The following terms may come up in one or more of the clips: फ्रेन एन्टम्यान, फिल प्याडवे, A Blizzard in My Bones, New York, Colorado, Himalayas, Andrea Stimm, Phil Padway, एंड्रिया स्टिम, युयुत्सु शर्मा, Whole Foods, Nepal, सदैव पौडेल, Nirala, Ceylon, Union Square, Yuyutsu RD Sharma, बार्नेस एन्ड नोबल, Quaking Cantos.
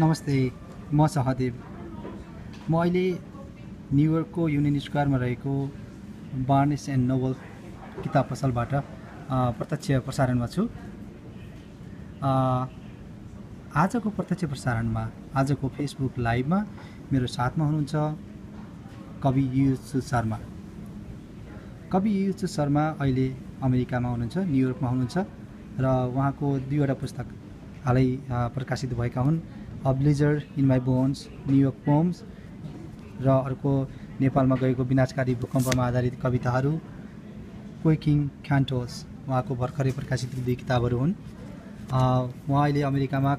नमस्ते म सहदेव म अहिले न्युयोर्कको युनियन स्क्वायरमा रहेको बार्नेस एन्ड नोबल किताब पसलबाट प्रत्यक्ष प्रसारणमा छु। आजको प्रत्यक्ष प्रसारणमा आजको फेसबुक लाइभमा मेरो साथमा हुनुहुन्छ कवि युयुत्सु शर्मा। कवि युयुत्सु शर्मा अहिले अमेरिकामा हुनुहुन्छ, न्युयोर्कमा हुनुहुन्छ र उहाँको दुईवटा पुस्तक हालै प्रकाशित भएका हुन्, a blizzard in my bones New York poems र अर्को नेपालमा गएको विनाशकारी भूकम्पमा आधारित कविताहरू क्वेकिङ क्यान्टोस उहाँको भर्खरै प्रकाशित दुई किताबहरू हुन्। उहाँ अहिले अमेरिकामा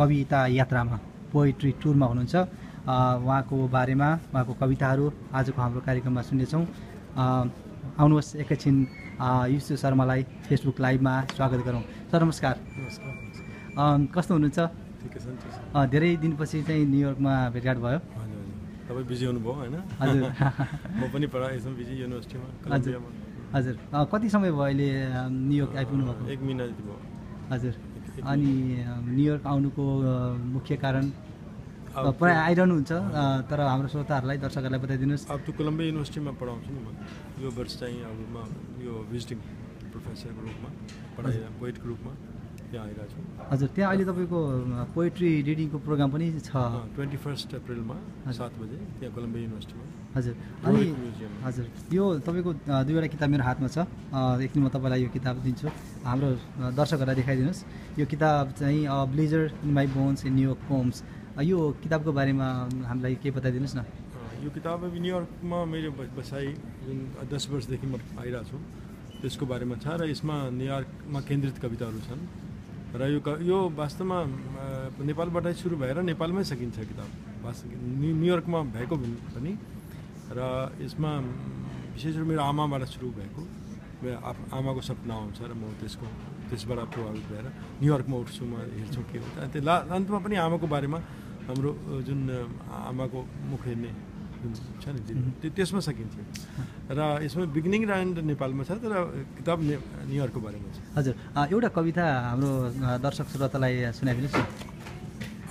कविता यात्रामा पोएट्री टुरमा हुनुहुन्छ। उहाँको बारेमा उहाँको कविताहरू आजको हाम्रो कार्यक्रममा सुन्नेछौँ। आउनुहोस् एकैछिन युयुत्सु शर्मालाई फेसबुक लाइभमा स्वागत गरौँ। सर नमस्कार। नमस्कार। कस्तो हुनुहुन्छ? धेरै दिनपछि चाहिँ न्युयोर्कमा भेटघाट भयो। तपाईँ बिजी हुनुभयो हैन? हजुर म पनि पढाइसम बिजी युनिभर्सिटीमा कलम्बियामा। हजुर कति समय भयो अहिले न्युयोर्क आइपुग्नु भएको? 1 महिना जति भयो। हजुर अनि न्युयोर्क आउनुको मुख्य कारण प्राय आइरहनु हुन्छ तर हाम्रो श्रोताहरूलाई दर्शकहरूलाई बताइदिनुस्। अब त कोलम्बिया युनिभर्सिटीमा पढाउँछु नि म यो वर्ष चाहिँ अब म यो भिजिटिङ प्रोफेसरको रूपमा पढाइरा पोएट ग्रुपमा यहाँ आइरहेको छु। हजुर त्यहाँ अहिले तपाईँको पोएट्री रिडिङको प्रोग्राम पनि छ 21 अप्रिलमा 7 बजे त्यहाँ कोलम्बिया युनिभर्सिटीमा। हजुर अनि हजुर यो तपाईँको दुईवटा किताब मेरो हातमा छ, एकदिन म तपाईँलाई यो किताब दिन्छु, हाम्रो दर्शकहरूलाई देखाइदिनुहोस्। यो किताब चाहिँ a blizzard in my bones in New York poems, यो किताबको बारेमा हामीलाई केही बताइदिनुहोस् न। यो किताब न्युयोर्कमा मेरो बसाइ जुन 10 वर्षदेखि म आइरहेको छु त्यसको बारेमा छ र यसमा न्युयोर्कमा केन्द्रित कविताहरू छन् र यो वास्तवमा नेपालबाटै सुरु भएर नेपालमै सकिन्छ किताब, न्युयोर्कमा भएको पनि। र यसमा विशेष मेरो आमाबाट सुरु भएको, मेरो आमाको सपना आउँछ र म त्यसबाट प्रभावित भएर न्युयोर्कमा उठ्छु, म हेर्छु के हुन्छ। अनि त्यो अन्तमा पनि आमाको बारेमा हाम्रो जुन आमाको मुख हेर्ने जुन छ नि त्यसमा सकिन्छ र यसमा बिगिनिङ र एन्ड नेपालमा छ तर किताब न्युयोर्कको बारेमा छ। हजुर एउटा कविता हाम्रो दर्शक श्रोतालाई सुनाइदिनुहोस्।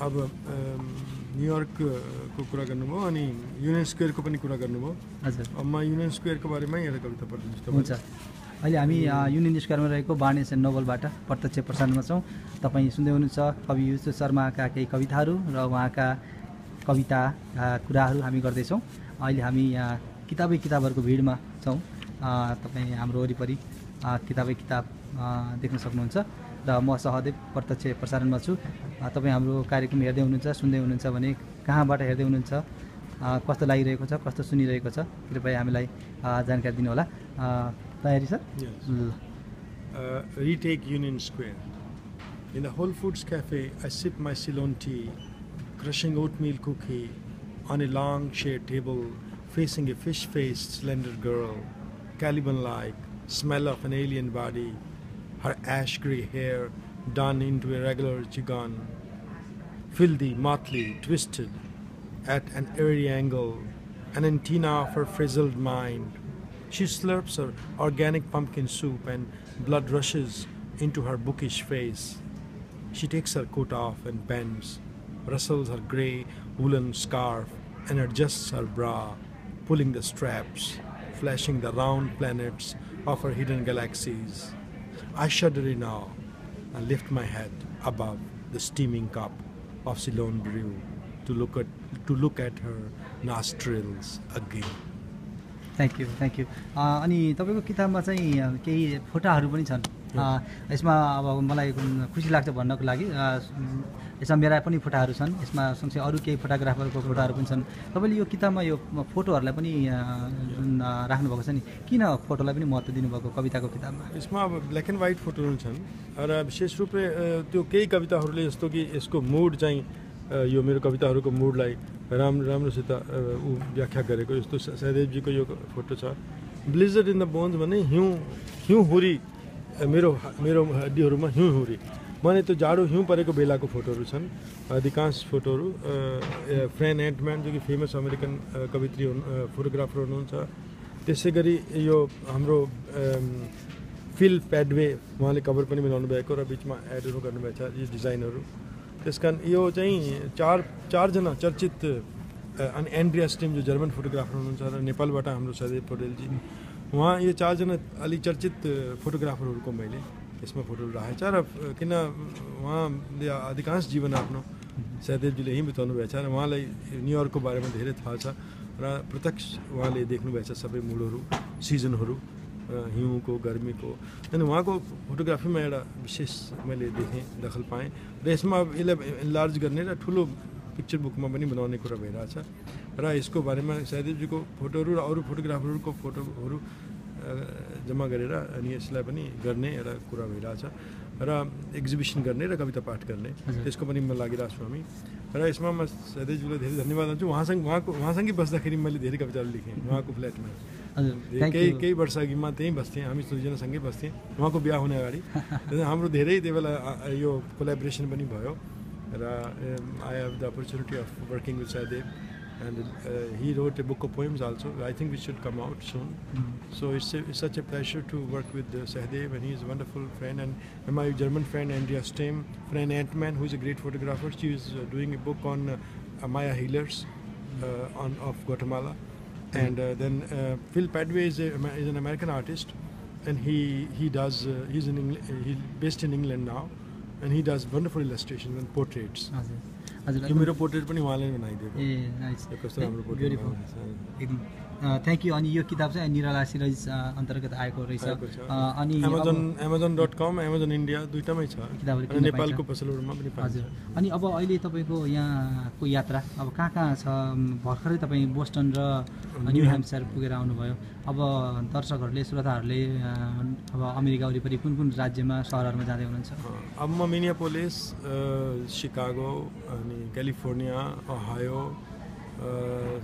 अब न्युयोर्कको कुरा गर्नुभयो अनि युनियन स्क्वेयरको पनि कुरा गर्नुभयो। हजुर म युनियन स्क्वेयरको बारेमा एउटा कविता पढ्दिनुहोस् तपाईँ। हुन्छ अहिले हामी युनियन स्क्वायरमा रहेको बार्नेस एन्ड नोबलबाट प्रत्यक्ष प्रसारणमा छौँ। तपाईँ सुन्दै हुनुहुन्छ कवि युयुत्सु शर्माका केही कविताहरू र उहाँका कविताका कुराहरू हामी गर्दैछौँ। अहिले हामी किताबै किताबहरूको भिडमा छौँ, तपाईँ हाम्रो वरिपरि किताबै किताब देख्न सक्नुहुन्छ र म सहदेव प्रत्यक्ष प्रसारणमा छु। तपाईँ हाम्रो कार्यक्रम हेर्दै हुनुहुन्छ, सुन्दै हुनुहुन्छ भने कहाँबाट हेर्दै हुनुहुन्छ, कस्तो लागिरहेको छ, कस्तो सुनिरहेको छ, कृपया हामीलाई जानकारी दिनुहोला। Yes. Retake Union Square. In the Whole Foods cafe, I sip my Ceylon tea, crushing oatmeal cookie on a long shared table, facing a fish-faced slender girl, Caliban-like, smell of an alien body, her ash-gray hair done into a regular chigon, filthy, motley, twisted at an eerie angle, an antenna of her frizzled mind. She slurps her organic pumpkin soup and blood rushes into her bookish face. She takes her coat off and bends, rustles her grey woolen scarf and adjusts her bra, pulling the straps, flashing the round planets of her hidden galaxies. I shudder in awe and lift my head above the steaming cup of Ceylon brew to look at her nostrils again. Thank you, thank you. अनि तपाईँको किताबमा चाहिँ केही फोटाहरू पनि छन्, यसमा अब मलाई खुसी लाग्छ भन्नको लागि यसमा मेरा पनि फोटाहरू छन्, यसमा सँगसँगै अरू केही फोटोग्राफरको फोटाहरू पनि छन्। तपाईँले यो किताबमा यो फोटोहरूलाई पनि जुन राख्नुभएको छ नि, किन फोटोलाई पनि महत्त्व दिनुभएको कविताको किताबमा? यसमा अब ब्ल्याक एन्ड व्हाइट फोटोहरू छन् र विशेष रूपले त्यो केही कविताहरूले जस्तो कि यसको मुड चाहिँ यो मेरो कविताहरूको मुडलाई राम्रोसित ऊ व्याख्या गरेको। जस्तो सहदेवजीको यो फोटो छ ब्लिजर्ड इन द बोन्स भने हिउँहुरी, मेरो हड्डीहरूमा हिउँहुरी, भने त्यो जाडो हिउँ परेको बेलाको फोटोहरू छन् अधिकांश फोटोहरू। फ्रेन एन्टम्यान जो कि फेमस अमेरिकन कवित्री फोटोग्राफर हुनुहुन्छ, त्यसै गरी यो हाम्रो फिल प्याडवे उहाँले कभर पनि मिलाउनु भएको र बिचमा एडहरू गर्नुभएको छ, यी डिजाइनहरू। इसका यो चाहिए चार जना चर्चित एंड्रिया स्टिम जो जर्मन फोटोग्राफर हुनुहुन्छ नेपालबाट हाम्रो सदैव पौडेल जी उहाँ यो चार जना अलि चर्चित फोटोग्राफरहरुको मैले यसमा फोटो राखेछ र किन उहाँले अधिकांश जीवन आफ्नो सदैवजीले यही बताउनु भएको छ र उहाँलाई न्यूयर्कको बारेमा धेरै थाहा छ र प्रत्यक्ष उहाँले देख्नु भएको छ सबै मूलहरु सिजनहरु हिउँको गर्मीको अनि उहाँको फोटोग्राफीमा एउटा विशेष मैले देखेँ दखल पाएँ र यसमा इलार्ज गर्ने र ठुलो पिक्चर बुकमा पनि बनाउने कुरा भइराछ र यसको बारेमा सदैवजीको फोटोहरु र अरू फोटोग्राफरहरुको फोटोहरु जम्मा गरेर अनि यसलाई पनि गर्ने एउटा कुरा भइराछ र एक्जिबिसन गर्ने र कविता पाठ गर्ने त्यसको पनि म लागिराछु हामी र यसमा म सदैवजीलाई धेरै धन्यवाद दिन्छु उहाँसँगै बस्दाखेरि मैले धेरै कविताहरु लेखेँ उहाँको फ्ल्याटमा केही वर्ष अघिमा त्यही बस्थेँ हामी दुईजनासँगै बस्थेँ उहाँको बिहा हुने अगाडि हाम्रो धेरै त्यो बेला यो कोल्याबोरेसन पनि भयो र I have the opportunity of working with Sadev and he wrote a book of poems also. I think we should come out soon. So it's such a pleasure to work with Sadev and he is a wonderful friend and my German friend Andrea Stimm, friend Antman who is a great photographer. She is doing a book on Maya healers of Guatemala. And then Phil Padway is an American artist, and he's in England, he's based in England now, and he does wonderful illustrations and portraits. You portrait pani waale banai deko. Yeah, nice. Beautiful. Thank you. Ani yo kitab chai Niralasi Rai's antargat aayeko rahaicha. Ani Amazon.com, Amazon India duita mai cha. Ani Nepal ko pasalhar ma pani paincha. Ani aba aile tapai ko yaha ko yatra aba kaha kaha cha bharkharai tapai Boston ra New Hampshire pugera aunu bhayo. Aba darshakharule srothaharule aba America waripari kun kun rajyama shaharharma jadai hununcha. Ab ma Minneapolis, Chicago, California, Ohio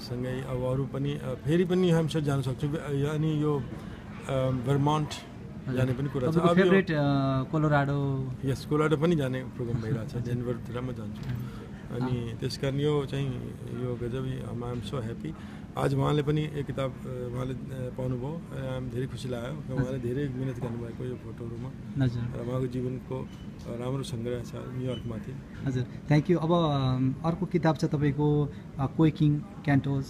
सँगै अब अरू पनि फेरि पनि हामी जान सक्छु अनि यो भर्मन्ट जाने पनि कुरा छ अब फेभरेट कोलोराडो यस कोलोराडो पनि जाने प्रोग्राम भइराछ डेनभरतिर म जान्छु अनि त्यसकारण यो चाहिँ यो गजबी आई एम सो ह्यापी आज उहाँले पनि एक किताब उहाँले पाउनुभयो धेरै खुसी लाग्यो उहाँले धेरै मेहनत गर्नुभएको यो फोटोहरुमा हजुर र उहाँको जीवनको राम्रो संग्रह छ न्यूयर्कमा थियो हजुर थ्यांक यू अब अर्को किताब छ तपाईको क्वेकिङ क्यान्टोस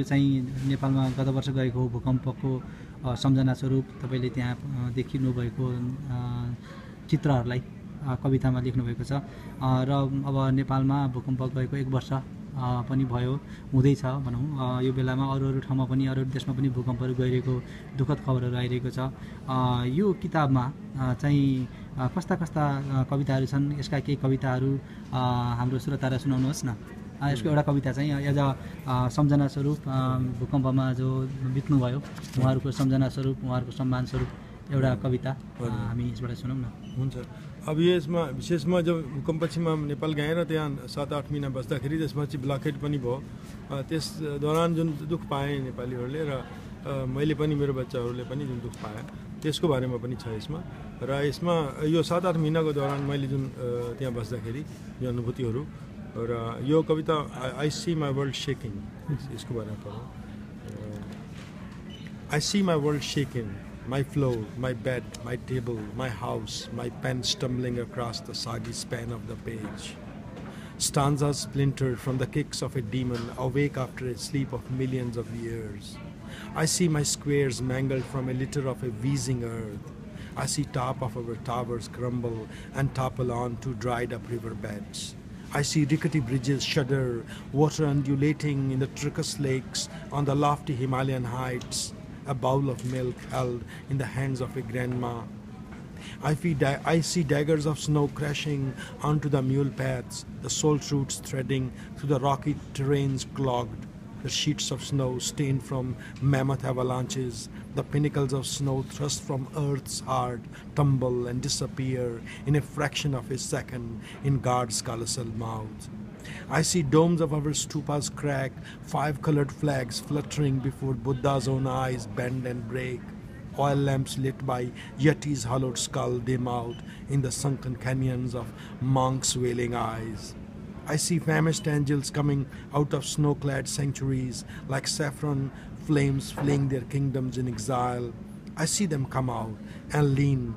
यो चाहिँ नेपालमा गत वर्ष गएको भूकम्पको सम्झना स्वरूप तपाईले त्यहाँ देखिनु भएको चित्रहरुलाई कवितामा लेख्नु भएको छ र अब नेपालमा भूकम्प गएको एक वर्ष पनि भयो हुँदैछ भनौं यो बेलामा अरू ठाउँमा पनि अरू देशमा पनि भूकम्पहरु गइरहेको दुखद खबरहरु आइरहेको छ यो किताबमा चाहिँ कस्ता कस्ता कविताहरु छन् यसका केही कविताहरु हाम्रो श्रोताहरुलाई सुनाउनुहोस् न यसको एउटा कविता चाहिँ एज अ सम्झना स्वरूप भूकम्पमा जो बित्नु भयो उहाँहरुको सम्झना स्वरूप उहाँहरुको सम्मान स्वरूप एउटा कविता हामी यसबाट सुनौं न हुन्छ अब यसमा विशेषमा जब भूकम्पछिमा नेपाल गएर त्यहाँ 7-8 महिना बस्दाखेरि त्यसमा चाहिँ ब्लकेड पनि भयो त्यस दौरान जुन दुख पाए नेपालीहरुले र मैले पनि मेरो बच्चाहरुले पनि जुन दुख पाए त्यसको बारेमा पनि छ यसमा र यसमा यो 7-8 महिनाको दौरान मैले जुन त्यहाँ बस्दाखेरि यो अनुभूतिहरु र यो कविता I see my world shaking यसको बारेमा पढौं I see my world shaking My floor, my bed, my table, my house, my pen stumbling across the soggy span of the page. Stanzas splintered from the kicks of a demon, awake after a sleep of millions of years. I see my squares mangled from a litter of a wheezing earth. I see top of our towers crumble and topple onto dried up river beds. I see rickety bridges shudder, water undulating in the trickless lakes on the lofty Himalayan heights. A bowl of milk held in the hands of a grandma. I see daggers of snow crashing onto the mule paths, the salt roots threading through the rocky terrains clogged, the sheets of snow stained from mammoth avalanches, the pinnacles of snow thrust from earth's heart tumble and disappear in a fraction of a second in God's colossal mouth. I see domes of our stupas crack, 5 colored flags fluttering before Buddha's own eyes bend and break, oil lamps lit by Yeti's hollowed skull dim out in the sunken canyons of monks' wailing eyes. I see famished angels coming out of snow-clad sanctuaries like saffron flames fleeing their kingdoms in exile. I see them come out and lean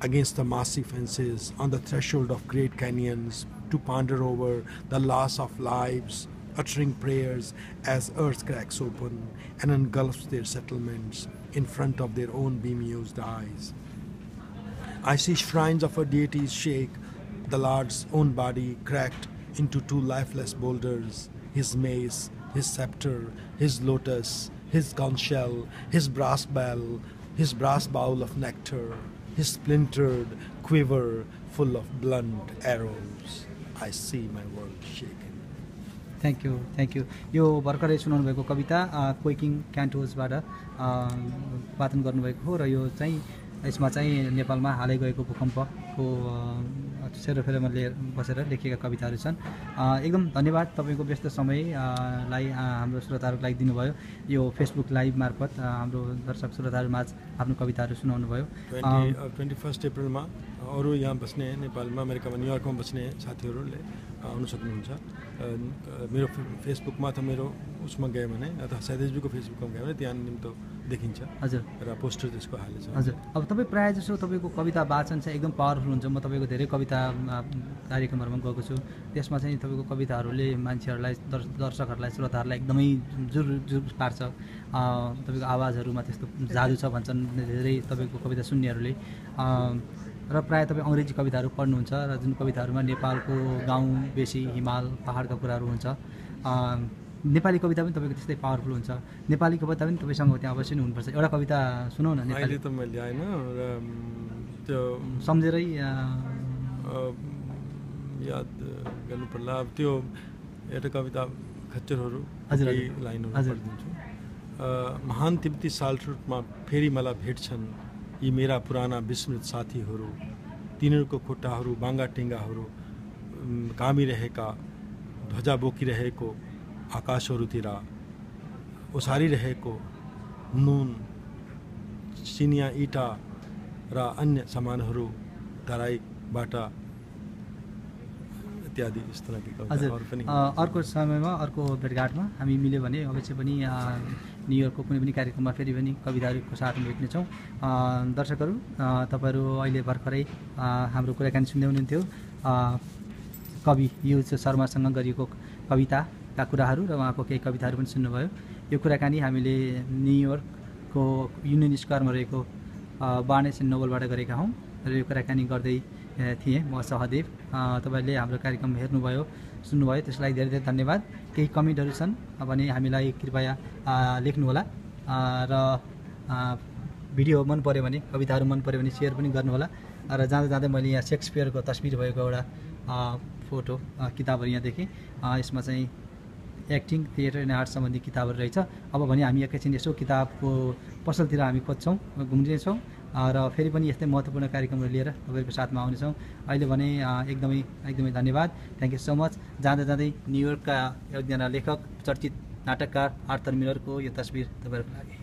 against the massive fences, on the threshold of great canyons, to ponder over the loss of lives, uttering prayers as earth cracks open and engulfs their settlements in front of their own bemused eyes. I see shrines of her deities shake, the Lord's own body cracked into two lifeless boulders, his mace, his scepter, his lotus, his conch shell, his brass bell, his brass bowl of nectar, his splintered quiver full of blunt arrows. I see my world shaking. Thank you, thank you. यो भर्खरै सुनाउनु भएको कविता क्वेकिङ क्यान्टोसबाट वाचन गर्नुभएको हो र यो चाहिँ यसमा चाहिँ नेपालमा हालै गएको भूकम्पको सेरोफेरोमा बसेर लेखिएका कविताहरू छन्। एकदम धन्यवाद तपाईको व्यस्त समयलाई हाम्रो श्रोताहरुलाई दिनुभयो। यो फेसबुक लाइभ मार्फत हाम्रो दर्शक श्रोताहरुमा आफ्नो कविताहरू सुनाउनु भयो। 21 अप्रिलमा अरु यहाँ बस्ने नेपालमा अमेरिकामा न्युयोर्कमा बस्ने साथीहरुले आउन सक्नुहुन्छ। मेरो फेसबुकमा त मेरो उसमा गए भने अथवा साइदेशजीको फेसबुकमा गए भने त्यहाँ निम्त देखिन्छ। हजुर र पोस्टर त्यसको हाले छ। हजुर अब तपाई प्राय जसो तपाईको कविता वाचन चाहिँ एकदम पावरफुल हुन्छ। म तपाईको धेरै कविता कार्यक्रमहरुमा गएको छु, त्यसमा चाहिँ तपाईको कविताहरुले मान्छेहरुलाई दर्शकहरुलाई श्रोताहरुलाई एकदमै जुर पार्छ। तपाईको आवाजहरुमा त्यस्तो जादु छ भन्छन् धेरै तपाईको कविता सुन्नेहरुले र प्राय तपाई अंग्रेजी कविताहरु पढ्नुहुन्छ र जुन कविताहरुमा नेपालको गाउँ बेसी हिमाल पहाडका कुराहरु हुन्छ। नेपाली कविता पनि तपाईको त्यस्तै पावरफुल हुन्छ। नेपाली कविता पनि तपाईसँग त्यहाँ अवश्य नै हुनुपर्छ। एउटा कविता सुनौ न। नेपाली त मैले हैन र त्यो सम्झेरै याद गर्नु पर्ला। त्यो एउटा कविता खच्चरहरु केही लाइनहरु पढ्दिन्छु। महान तिब्बती सालरुटमा फेरि मलाई भेट्छन् यी मेरा पुराना विस्मृत साथीहरु, तिनीहरुको खुट्टाहरु बाङ्गा टिङ्गाहरु कामिरहेका ध्वजा बोकिरहेको आकाशहरुतिर ओसारिरहेको नुन चिनिया इटा र अन्य सामानहरु तराईबाट इत्यादि यस तरिकाले कविता। अर्को समयमा अर्को भेटघाटमा हामी मिल्यो भने अवश्य पनि न्युयोर्कको कुनै पनि कार्यक्रममा फेरि पनि कविताहरुको साथमा भेट्नेछौँ। दर्शकहरु तपाईहरु अहिले भर्खरै हाम्रो कुराकानी सुन्दै हुनुहुन्थ्यो कवि युयुत्सु शर्मासँग गरिएको कविता का कुराहरू र उहाँको केही कविताहरू पनि सुन्नुभयो। यो कुराकानी हामीले न्युयोर्कको युनियन स्क्वायरमा रहेको बार्नेस एन्ड नोबलबाट गरेका हौं र यो कुराकानी गर्दै थिएँ म सहदेव। तपाईले हाम्रो कार्यक्रम हेर्नुभयो सुन्नुभयो, त्यसलाई धेरै धेरै धन्यवाद। केही कमेन्टहरू छन् भने हामीलाई कृपया लेख्नुहोला र भिडियो मन पर्यो भने कविताहरू मन पर्यो भने शेयर पनि गर्नुहोला। र जाँदै जाँदै मैले यहाँ शेक्सपियरको तस्बिर भएको एउटा फोटो किताबहरू यहाँ देखेँ। यसमा चाहिँ एक्टिङ थिएटर एन्ड आर्ट सम्बन्धी किताबहरू रहेछ। अब भने हामी एकैछिन यसो किताबको पसलतिर हामी खोज्छौँ घुम्नेछौँ र फेरि पनि यस्तै महत्त्वपूर्ण कार्यक्रमहरू लिएर तपाईँको साथमा आउनेछौँ। अहिले भने एकदमै एकदमै धन्यवाद। Thank you so much. जाँदा जाँदै न्युयोर्कका एकजना लेखक चर्चित नाटककार आर्थर मिलरको यो तस्बिर तपाईँहरूको लागि।